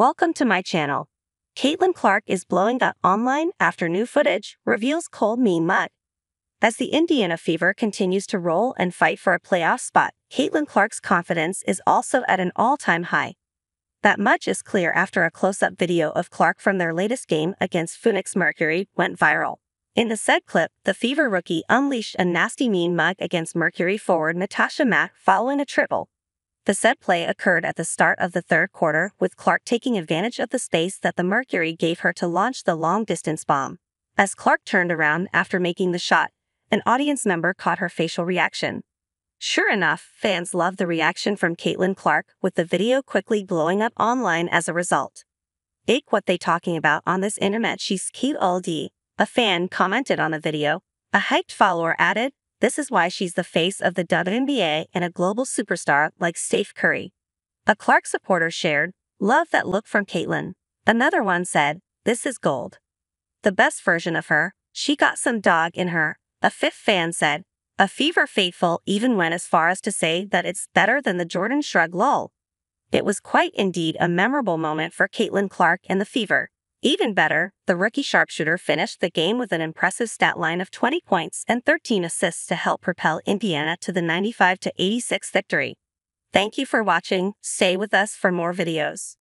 Welcome to my channel. Caitlin Clark is blowing up online after new footage reveals cold knee mud. As the Indiana Fever continues to roll and fight for a playoff spot, Caitlin Clark's confidence is also at an all-time high. That much is clear after a close-up video of Clark from their latest game against Phoenix Mercury went viral. In the said clip, the Fever rookie unleashed a nasty mean mug against Mercury forward Natasha Mack following a triple. The said play occurred at the start of the third quarter, with Clark taking advantage of the space that the Mercury gave her to launch the long-distance bomb. As Clark turned around after making the shot, an audience member caught her facial reaction. Sure enough, fans loved the reaction from Caitlin Clark, with the video quickly blowing up online as a result. "Ache what they talking about on this internet, she's cute all day," a fan commented on the video. A hyped follower added, "This is why she's the face of the WNBA and a global superstar like Steph Curry." A Clark supporter shared, "Love that look from Caitlin." Another one said, "This is gold. The best version of her. She got some dog in her." A fifth fan said, "A Fever faithful even went as far as to say that it's better than the Jordan shrug lol." It was quite indeed a memorable moment for Caitlin Clark and the Fever. Even better, the rookie sharpshooter finished the game with an impressive stat line of 20 points and 13 assists to help propel Indiana to the 95-86 victory. Thank you for watching. Stay with us for more videos.